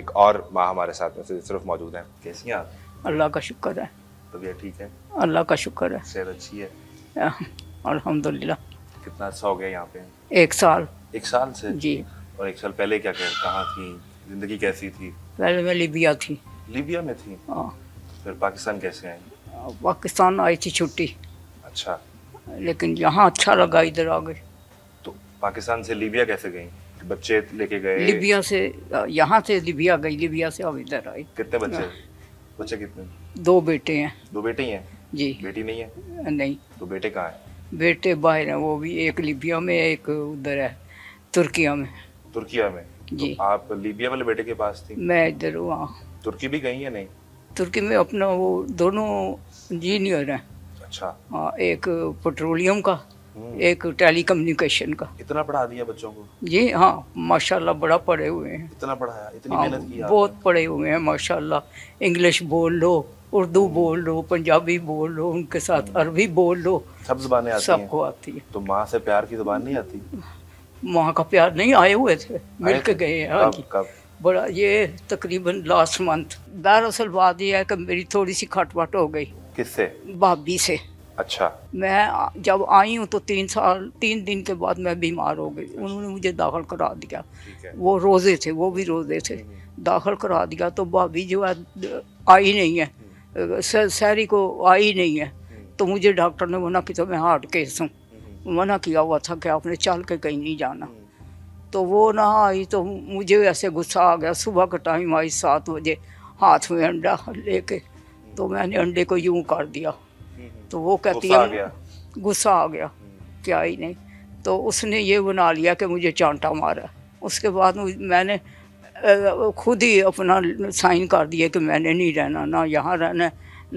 एक और माँ हमारे साथ में सिर्फ मौजूद हैं। कैसी हैं आप? अल्लाह का शुक्र है। तबीयत ठीक है? अल्लाह का शुक्र है। सेहत अच्छी है? अल्हम्दुलिल्लाह। कितना अर्सा हो गया यहाँ पे? 1 साल। 1 साल से? जी। और 1 साल पहले क्या कहाँ थी, जिंदगी कैसी थी? पहले मैं लीबिया थी। लीबिया में थी? हाँ। फिर पाकिस्तान कैसे आई? पाकिस्तान आई थी छुट्टी। अच्छा। लेकिन यहाँ अच्छा लगा, इधर आ गए। तो पाकिस्तान से लीबिया कैसे गई? बच्चे लेके गए? लीबिया से, यहाँ से लीबिया गई, लीबिया से अब इधर आई। कितने बच्चे? बच्चे कितने? 2 बेटे हैं। 2 बेटे ही हैं? जी। बेटी नहीं है? नहीं। तो बेटे कहाँ हैं? बेटे बाहर हैं, वो भी एक लीबिया में, एक उधर है तुर्किया में। तुर्किया में? जी। तो आप लीबिया वाले बेटे के पास थी? मैं इधर। वहाँ तुर्की भी गई या नहीं? तुर्की में अपना वो दोनों इंजीनियर हैं। अच्छा। एक पेट्रोलियम का, एक टेलीकम्युनिकेशन का। इतना पढ़ा दिया बच्चों को? जी हाँ, माशाल्लाह बड़ा पढ़े हुए हैं। इतना पढ़ाया, इतनी मेहनत की? बहुत पढ़े हुए हैं माशाल्लाह। इंग्लिश बोल लो, उर्दू बोल लो, पंजाबी बोल लो, उनके साथ अरबी बोल लो, सब जुबानें आती हैं? सबको आती है। तो माँ से प्यार की जुबान नहीं आती? माँ का प्यार नहीं, आए हुए थे, मिल के गए हैं बड़ा, ये तकरीबन लास्ट मंथ। दरअसल बात यह है कि मेरी थोड़ी सी खटपट हो गई। किससे? भाभी से। अच्छा। मैं जब आई हूँ तो 3 दिन के बाद मैं बीमार हो गई। उन्होंने मुझे दाखिल करा दिया। वो रोज़े थे, वो भी रोज़े थे, दाखिल करा दिया। तो भाभी जो है आई नहीं है, शहरी को आई नहीं है। तो मुझे डॉक्टर ने मना किया, मैं हार्ट केस हूँ, मना किया हुआ था कि आपने चल के कहीं नहीं जाना। तो वो ना आई तो मुझे ऐसे गुस्सा आ गया। सुबह का टाइम आई 7 बजे, हाथ में अंडा लेके, तो मैंने अंडे को यूं कर दिया। तो वो कहती है गुस्सा आ गया क्या ही नहीं। तो उसने ये बना लिया कि मुझे चांटा मारा। उसके बाद मैंने खुद ही अपना साइन कर दिया कि मैंने नहीं रहना, ना यहाँ रहना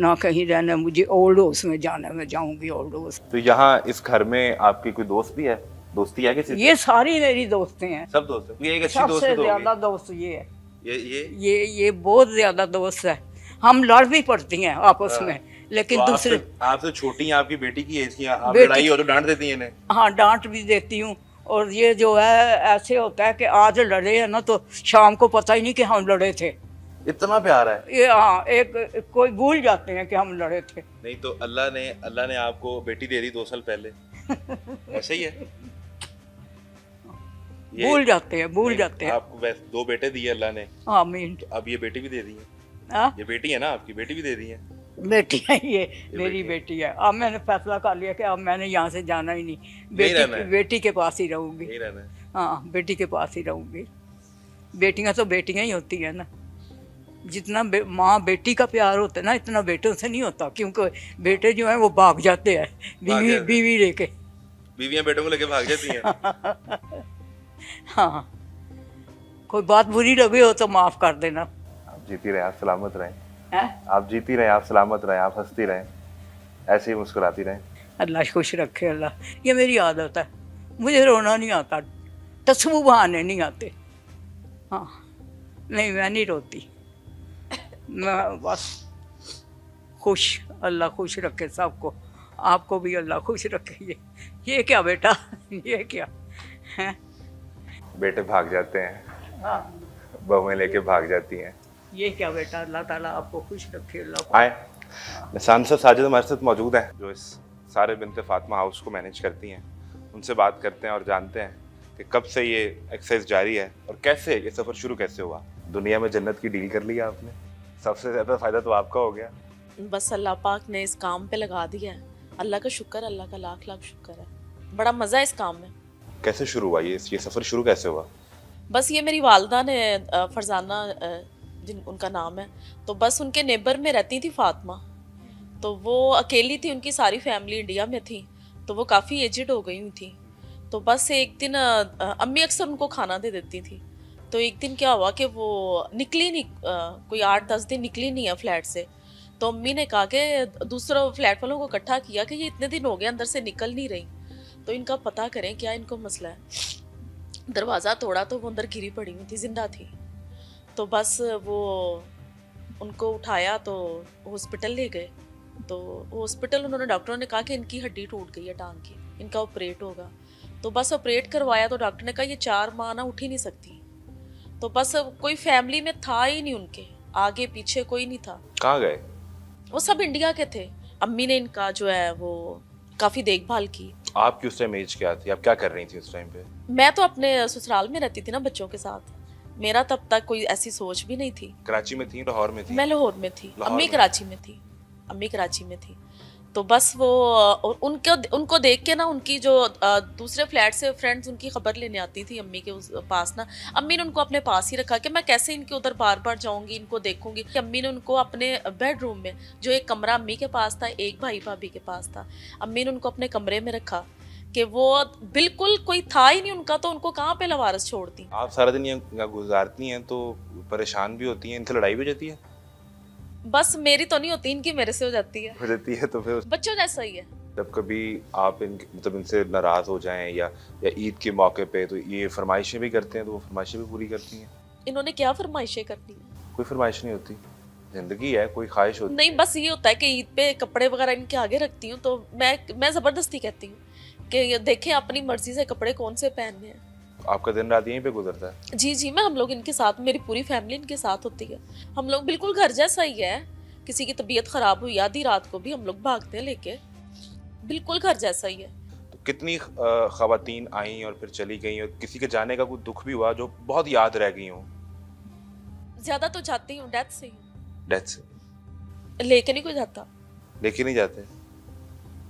ना कहीं रहना, मुझे ओल्ड हाउस में जाना है, मैं जाऊँगी ओल्ड हाउस। तो यहाँ इस घर में आपकी कोई दोस्त भी है? दोस्ती है किसी? ये सारी मेरी दोस्तें हैं, सब दोस्त हैं। एक अच्छी दोस्त है, सबसे ज्यादा दोस्त ये है, ये बहुत ज्यादा दोस्त है। हम लड़ भी पड़ती हैं आपस में, लेकिन तो दूसरे आपसे छोटी हैं, आपकी बेटी की एज की, आप लड़ाई हो तो डांट देती हैं? हाँ, डांट भी देती हूँ। और ये जो है ऐसे होता है कि आज लड़े हैं ना तो शाम को पता ही नहीं कि हम लड़े थे, इतना प्यार है ये। हाँ, एक कोई भूल जाते हैं कि हम लड़े थे। नहीं तो अल्लाह ने आपको बेटी दे दी 2 साल पहले, ऐसे ही है, भूल जाते हैं, भूल जाते हैं। आपको 2 बेटे दिए अल्लाह ने। आमीन। तो अब ये बेटी भी दे दी है? ये बेटी है ना आपकी, बेटी भी दे दी है? बेटी है, ये मेरी बेटी है। अब मैंने फैसला कर लिया कि अब मैंने यहाँ से जाना ही नहीं, बेटी के पास ही रहूँगी। हाँ, बेटी के पास ही रहूँगी। बेटियाँ तो बेटियाँ ही होती हैं ना, जितना माँ बेटी का प्यार होता है ना इतना बेटों से नहीं होता, क्योंकि बेटे जो हैं वो भाग जाते हैं, बीवी लेके, बीवियाँ बेटों को लेके भाग जाती हैं। हाँ, कोई बात बुरी लगी हो तो माफ कर देना। आप जीती रहे, आप सलामत रहे। आप जीती रहे, आप सलामत रहे, आप हंसती रहे, ऐसे ही मुस्कुराती रहे, अल्लाह खुश रखे। अल्लाह, ये मेरी आदत है, मुझे रोना नहीं आता, तस्बू बहाने नहीं आते। हाँ, नहीं मैं नहीं रोती, मैं बस खुश, अल्लाह खुश रखे सबको, आपको भी अल्लाह खुश रखे। ये क्या बेटा, ये क्या है? बेटे भाग जाते हैं। हाँ, बहुएं लेके भाग जाती हैं। ये क्या बेटा, अल्लाह ताला आपको खुश रखे। आए, सांसद साजिद हमारे साथ मौजूद हैं जो इस सारे बिनते फातिमा हाउस को मैनेज करती हैं। उनसे बात करते हैं और जानते हैं कि कब से ये एक्सरसाइज जारी है और कैसे ये सफ़र शुरू कैसे हुआ। दुनिया में जन्नत की डील कर लिया आपने, सबसे ज़्यादा फ़ायदा तो आपका हो गया। बस अल्लाह पाक ने इस काम पर लगा दिया है, अल्लाह का शुक्र, अल्लाह का लाख लाख शुक्र है। बड़ा मज़ा है इस काम में। कैसे शुरू हुआ ये सफ़र, शुरू कैसे हुआ? बस ये मेरी वालदा ने, फरजाना जिन उनका नाम है, तो बस उनके नेबर में रहती थी फातिमा। तो वो अकेली थी, उनकी सारी फैमिली इंडिया में थी, तो वो काफ़ी एजड हो गई हुई थी। तो बस एक दिन अम्मी अक्सर उनको खाना दे देती थी। तो एक दिन क्या हुआ कि वो निकली नहीं, कोई 8-10 दिन निकली नहीं है फ्लैट से। तो अम्मी ने कहा कि दूसरों फ्लैट वालों को इकट्ठा किया कि ये इतने दिन हो गए अंदर से निकल नहीं रही, तो इनका पता करें क्या इनको मसला है। दरवाज़ा तोड़ा तो वो अंदर गिरी पड़ी हुई थी, जिंदा थी। तो बस वो उनको उठाया तो हॉस्पिटल ले गए। तो हॉस्पिटल उन्होंने, डॉक्टरों ने कहा कि इनकी हड्डी टूट गई है टांग की, इनका ऑपरेट होगा। तो बस ऑपरेट करवाया। तो डॉक्टर ने कहा ये 4 माह ना उठ ही नहीं सकती। तो बस कोई फैमिली में था ही नहीं उनके, आगे पीछे कोई नहीं था। कहाँ गए? वो सब इंडिया के थे। अम्मी ने इनका जो है वो काफी देखभाल की। आपकी उस टाइम एज क्या थी, आप क्या कर रही थी उस टाइम पे? मैं तो अपने ससुराल में रहती थी ना बच्चों के साथ, मेरा तब तक कोई ऐसी सोच भी नहीं थी। कराची में थी, लाहौर में थी? मैं लाहौर में थी, अम्मी कराची में थी, अम्मी कराची में थी। तो बस वो उनको देख के ना, उनकी जो दूसरे फ्लैट से फ्रेंड्स उनकी खबर लेने आती थी अम्मी के उस पास ना, अम्मी ने उनको अपने पास ही रखा कि मैं कैसे इनके उधर बार बार जाऊंगी, इनको देखूंगी। अम्मी ने उनको अपने बेडरूम में, जो एक कमरा अम्मी के पास था, एक भाई भाभी के पास था, अम्मी ने उनको अपने कमरे में रखा कि वो बिल्कुल कोई था ही नहीं उनका, तो उनको कहाँ पे लवारस छोड़ती। आप सारा दिन यहाँ गुजारती हैं तो परेशान भी होती हैं, इनसे लड़ाई भी जाती है? बस मेरी तो नहीं होती, इनकी मेरे से हो जाती है। हो जाती है तो फिर बच्चों जैसा ही है। जब कभी आप मतलब इनसे नाराज हो जाएं या ईद के मौके पे तो ये फरमाइशें भी करते हैं, तो वो फरमाइशें भी पूरी करती हैं? इन्होंने क्या फरमाइशें करती है? कोई फरमाइश नहीं होती, जिंदगी है, कोई ख्वाहिश होती नहीं है। बस ये होता है कि ईद पे कपड़े वगैरह इनके आगे रखती हूँ तो मैं ज़बरदस्ती कहती हूँ कि देखें अपनी मर्जी से कपड़े कौन से पहनने हैं। आपका दिन रात यहीं पे गुजरता है? जी जी, मैं हम लोग इनके साथ, मेरी पूरी फैमिली इनके साथ होती है। हम लोग बिल्कुल घर जैसा ही है। किसी की तबीयत खराब हुई आधी रात को भी हम लोग भागते हैं लेके, बिल्कुल घर जैसा ही है। तो कितनी खवातीन आई और फिर चली गई, और किसी के जाने का कोई दुख भी हुआ जो बहुत याद रह गई हो? ज्यादा तो जाती हूँ डेथ से ही। डेथ से लेके नहीं कोई जाता? लेके नहीं जाते,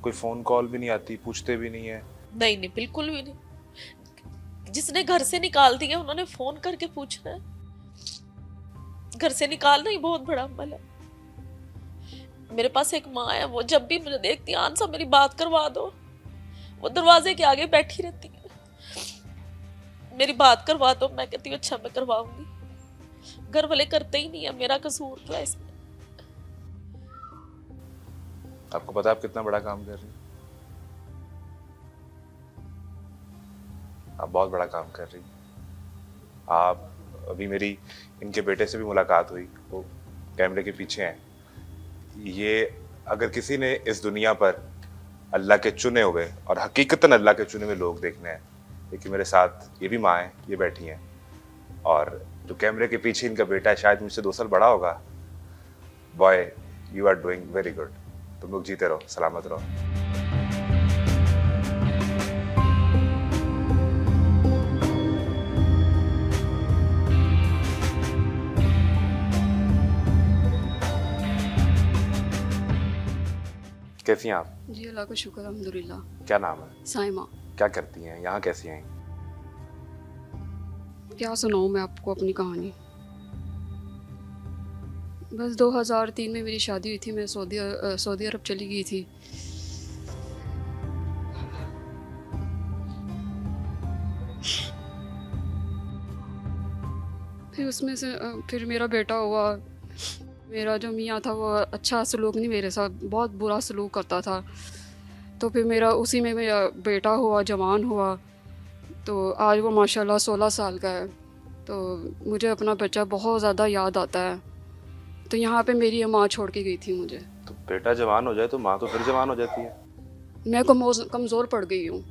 कोई फोन कॉल भी नहीं आती, पूछते भी नहीं है? नहीं नहीं, बिल्कुल भी नहीं। जिसने घर से निकाल दिया उन्होंने फोन करके पूछना है? घर से निकालना ही बहुत बड़ा अमल है। मेरे पास एक माँ है, वो जब भी मुझे देखती है, आन सा मेरी बात करवा दो, वो दरवाजे के आगे बैठी रहती है, मेरी बात करवा दो। मैं कहती हूँ अच्छा मैं करवाऊंगी, घर वाले करते ही नहीं है। मेरा कसूर क्या है इसमें? आपको पता आप कितना बड़ा काम कर रही है? आप बहुत बड़ा काम कर रही। आप अभी मेरी इनके बेटे से भी मुलाकात हुई, वो कैमरे के पीछे हैं। ये अगर किसी ने इस दुनिया पर अल्लाह के चुने हुए और हकीकतन अल्लाह के चुने हुए लोग देखने हैं, लेकिन मेरे साथ ये भी माँ हैं, ये बैठी हैं, और जो कैमरे के पीछे इनका बेटा है शायद मुझसे 2 साल बड़ा होगा। Boy you are doing very good, तुम लोग जीते रहो, सलामत रहो। कैसी हैं आप? जी अल्लाह का शुक्र अल्हम्दुलिल्लाह। क्या नाम है? साइमा। क्या करती हैं यहाँ, कैसी हैं? क्या सुनाऊँ मैं आपको अपनी कहानी। बस 2003 में मेरी शादी हुई थी, मैं सऊदी अरब चली गई थी। फिर उसमें से फिर मेरा बेटा हुआ। मेरा जो मियाँ था वो अच्छा सलूक नहीं, मेरे साथ बहुत बुरा सलूक करता था। तो फिर मेरा उसी में मेरा बेटा हुआ, जवान हुआ, तो आज वो माशाल्लाह 16 साल का है। तो मुझे अपना बच्चा बहुत ज़्यादा याद आता है। तो यहाँ पे मेरी माँ छोड़ के गई थी मुझे। तो बेटा जवान हो जाए तो माँ तो फिर जवान हो जाती है। मैं कमज़ोर पड़ गई हूँ।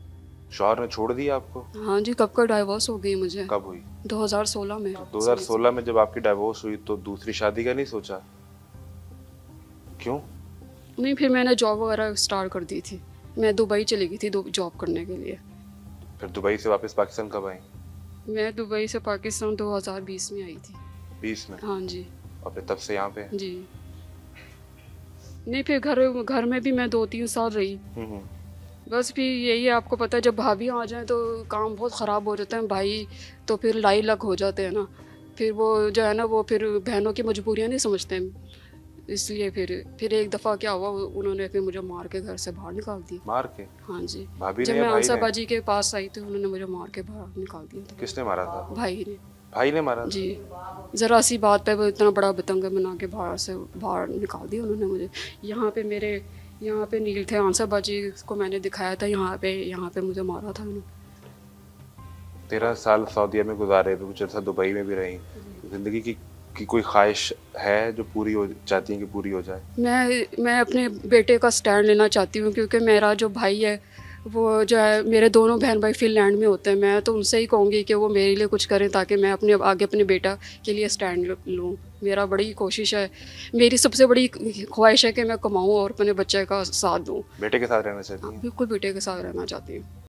शौहर ने छोड़ दिया आपको? हाँ जी, कब का डाइवोर्स हो गई मुझे। कब हुई? 2016 में। 2016 में जब आपकी डाइवोर्स हुई तो दूसरी शादी का नहीं सोचा? क्यों नहीं, फिर मैंने जॉब वगैरह स्टार्ट कर दी थी। मैं दुबई चली गई थी जॉब करने के लिए। फिर दुबई से वापस पाकिस्तान कब आई? मैं दुबई से पाकिस्तान 2020 में आई थी। 20 में? हाँ जी। और फिर तब से यहाँ पे? जी नहीं, फिर घर में भी मैं 2-3 साल रही। बस फिर यही है, आपको पता है जब भाभी आ जाए तो काम बहुत ख़राब हो जाता है, भाई तो फिर लाई लग हो जाते हैं ना, फिर वो जो है ना वो फिर बहनों की मजबूरियां नहीं समझते हैं। इसलिए फिर एक दफ़ा क्या हुआ, उन्होंने फिर मुझे मार के घर से बाहर निकाल दी। मार के? हाँ जी, भाभी ने? जब मैं आंसा बाजी के पास आई तो उन्होंने मुझे मार के बाहर निकाल दिया। किसने मारा था? भाई ने। भाई ने मारा? जी, ज़रा सी बात पर इतना बड़ा बतंगा बना के बाहर से बाहर निकाल दिया उन्होंने मुझे। यहाँ पर मेरे यहाँ पे नील थे, आंसर बाजी को मैंने दिखाया था, यहाँ पे मुझे मारा था उन्होंने। 13 साल सऊदीया में गुजारे, कुछ अर्सा दुबई में भी रही। जिंदगी की कोई ख्वाहिश है जो पूरी हो चाहती है कि पूरी हो जाए? मैं अपने बेटे का स्टैंड लेना चाहती हूँ, क्योंकि मेरा जो भाई है वो जो है मेरे दोनों बहन भाई फिनलैंड में होते हैं। मैं तो उनसे ही कहूँगी कि वो मेरे लिए कुछ करें ताकि मैं अपने आगे अपने बेटा के लिए स्टैंड लूँ। मेरा बड़ी कोशिश है, मेरी सबसे बड़ी ख्वाहिश है कि मैं कमाऊँ और अपने बच्चे का साथ दूँ। बेटे के साथ रहना चाहती हूँ, बिल्कुल बेटे के साथ रहना चाहती हूँ।